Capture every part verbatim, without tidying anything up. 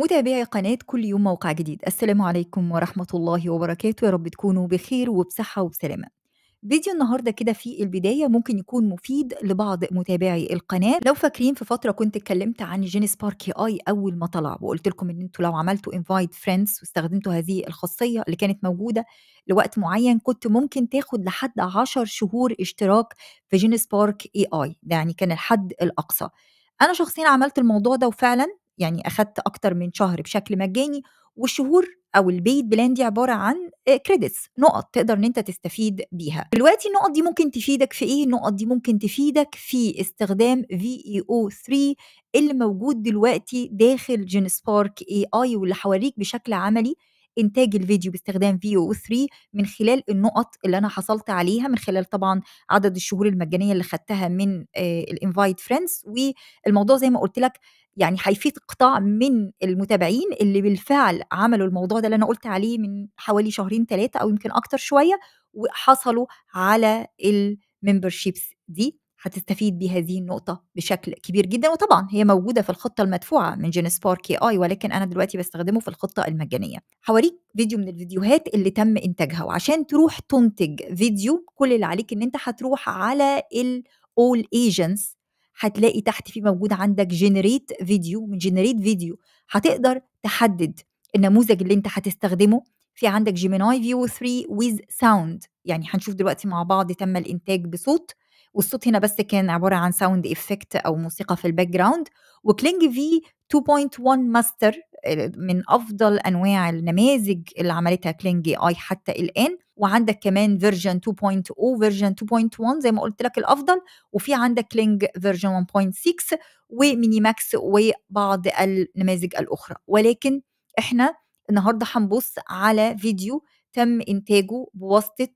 متابعي قناة كل يوم موقع جديد، السلام عليكم ورحمة الله وبركاته. يا رب تكونوا بخير وبصحة وبسلامة. فيديو النهاردة كده في البداية ممكن يكون مفيد لبعض متابعي القناة. لو فاكرين في فترة كنت اتكلمت عن جينسبارك إيه آي أول ما طلع، وقلت لكم ان انتوا لو عملتوا invite friends واستخدمتوا هذه الخاصية اللي كانت موجودة لوقت معين كنت ممكن تاخد لحد عشر شهور اشتراك في جينسبارك إيه آي، ده يعني كان الحد الأقصى. أنا شخصيا عملت الموضوع ده وفعلا يعني أخدت أكتر من شهر بشكل مجاني، والشهور أو البيت بلان دي عبارة عن كريدتس، نقط تقدر إن أنت تستفيد بيها. دلوقتي النقط دي ممكن تفيدك في إيه؟ النقط دي ممكن تفيدك في استخدام في إي أو ثري اللي موجود دلوقتي داخل جينسبارك إيه آي، واللي حوريك بشكل عملي إنتاج الفيديو باستخدام في إي أو ثري من خلال النقط اللي أنا حصلت عليها، من خلال طبعا عدد الشهور المجانية اللي خدتها من الانفايت فريندز. والموضوع زي ما قلت لك يعني هيفيد قطاع من المتابعين اللي بالفعل عملوا الموضوع ده اللي أنا قلت عليه من حوالي شهرين ثلاثة أو يمكن أكتر شوية، وحصلوا على الممبرشيبس دي. هتستفيد بهذه النقطة بشكل كبير جدا، وطبعا هي موجودة في الخطة المدفوعة من جينسبارك إيه آي، ولكن أنا دلوقتي بستخدمه في الخطة المجانية. هوريك فيديو من الفيديوهات اللي تم إنتاجها، وعشان تروح تنتج فيديو كل اللي عليك إن أنت هتروح على ال All Agents، هتلاقي تحت في موجود عندك Generate Video. من Generate Video هتقدر تحدد النموذج اللي أنت هتستخدمه. في عندك جيميناي في إي أو ثري with Sound، يعني هنشوف دلوقتي مع بعض تم الإنتاج بصوت، والصوت هنا بس كان عباره عن ساوند افكت او موسيقى في الباك جراوند. وكلينج في اتنين نقطة واحد ماستر من افضل انواع النماذج اللي عملتها كلينج اي حتى الان. وعندك كمان فيرجن اتنين نقطة صفر، فيرجن اتنين نقطة واحد زي ما قلت لك الافضل، وفي عندك كلينج فيرجن واحد نقطة ستة وميني ماكس وبعض النماذج الاخرى. ولكن احنا النهارده هنبص على فيديو تم انتاجه بواسطه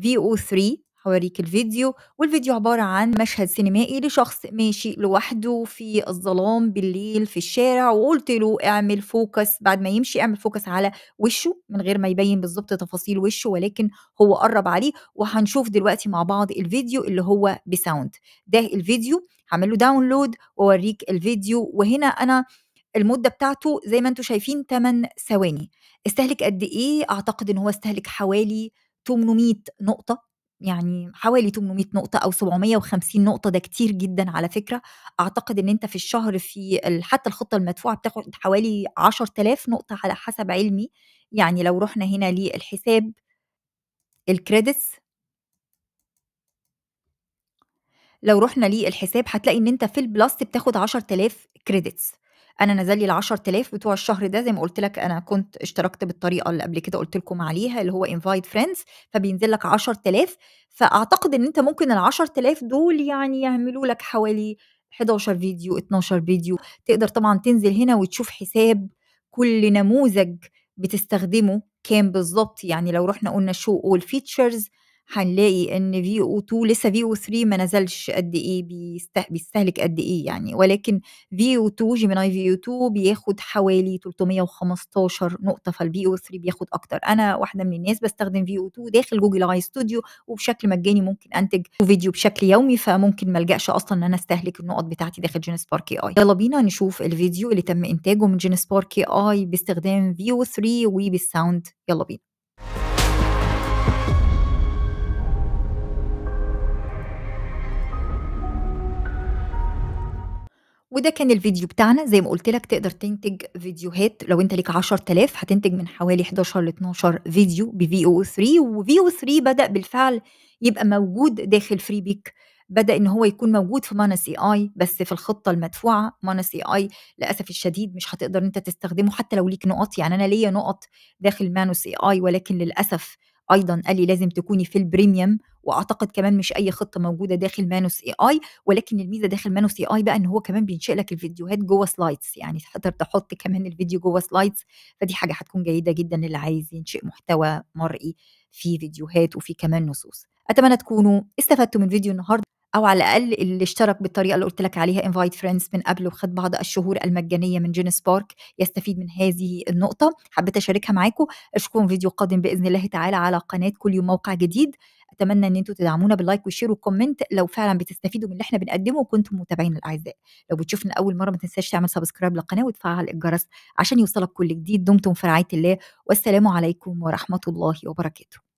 في إي أو ثري. هوريك الفيديو، والفيديو عبارة عن مشهد سينمائي لشخص ماشي لوحده في الظلام بالليل في الشارع، وقلت له اعمل فوكس بعد ما يمشي، اعمل فوكس على وشه من غير ما يبين بالظبط تفاصيل وشه، ولكن هو قرب عليه. وهنشوف دلوقتي مع بعض الفيديو اللي هو بساوند. ده الفيديو هعمل له داونلود واوريك الفيديو. وهنا انا المدة بتاعته زي ما انتم شايفين تمن ثواني. استهلك قد ايه؟ اعتقد ان هو استهلك حوالي تمنمية نقطة، يعني حوالي تمنمية نقطة أو سبعمية وخمسين نقطة. ده كتير جدا على فكرة. أعتقد إن أنت في الشهر في حتى الخطة المدفوعة بتاخد حوالي عشرة آلاف نقطة على حسب علمي. يعني لو رحنا هنا للحساب الكريدتس، لو رحنا للحساب هتلاقي إن أنت في البلس بتاخد عشرة آلاف كريدتس. انا نزل لي ال عشرة آلاف بتوع الشهر ده. زي ما قلت لك انا كنت اشتركت بالطريقه اللي قبل كده قلت لكم عليها اللي هو انفايت فريندز، فبينزل لك عشرة آلاف. فاعتقد ان انت ممكن ال عشرة آلاف دول يعني يعملوا لك حوالي حداشر فيديو اتناشر فيديو. تقدر طبعا تنزل هنا وتشوف حساب كل نموذج بتستخدمه كام بالظبط. يعني لو رحنا قلنا شو اول فيتشرز هنلاقي ان في إي أو اتنين لسه في إي أو ثري ما نزلش قد ايه بيستهلك قد ايه يعني، ولكن في إي أو اتنين جيميناي في إي أو اتنين بياخد حوالي تلتمية وخمستاشر نقطه، فالفي إي أو ثري بياخد اكتر. انا واحده من الناس بستخدم في إي أو اتنين داخل جوجل اي استوديو، وبشكل مجاني ممكن انتج فيديو بشكل يومي، فممكن ما الجاش اصلا ان انا استهلك النقط بتاعتي داخل جينسبارك إيه آي. يلا بينا نشوف الفيديو اللي تم انتاجه من جينسبارك إيه آي باستخدام في إي أو ثري وبالساوند. يلا بينا. وده كان الفيديو بتاعنا. زي ما قلت لك تقدر تنتج فيديوهات. لو انت ليك عشرة آلاف هتنتج من حوالي حداشر ل اتناشر فيديو بفي أو ثري. وفي أو ثري بدأ بالفعل يبقى موجود داخل فري بيك، بدأ ان هو يكون موجود في مانس اي اي بس في الخطه المدفوعه. مانس اي اي للاسف الشديد مش هتقدر انت تستخدمه حتى لو ليك نقط. يعني انا ليا نقط داخل مانس اي اي، ولكن للاسف ايضا قال لي لازم تكوني في البريميوم، واعتقد كمان مش اي خطه موجوده داخل مانوس اي اي. ولكن الميزه داخل مانوس اي اي بقى ان هو كمان بينشئ لك الفيديوهات جوه سلايدز، يعني تقدر تحط كمان الفيديو جوه سلايدز، فدي حاجه هتكون جيده جدا للي عايز ينشئ محتوى مرئي في فيديوهات وفي كمان نصوص. اتمنى تكونوا استفدتوا من فيديو النهارده. او على الاقل اللي اشترك بالطريقه اللي قلت لك عليها انفايت فريندز من قبل وخد بعض الشهور المجانيه من جينس بارك يستفيد من هذه النقطه. حبيت اشاركها معاكم، اشوفكم فيديو قادم باذن الله تعالى على قناه كل يوم موقع جديد. اتمنى ان انتوا تدعمونا باللايك والشير والكومنت لو فعلا بتستفيدوا من اللي احنا بنقدمه وكنتم متابعين الاعزاء. لو بتشوفنا لاول مره ما تنساش تعمل سبسكرايب للقناه وتفعل الجرس عشان يوصلك كل جديد. دمتم في رعايه الله، والسلام عليكم ورحمه الله وبركاته.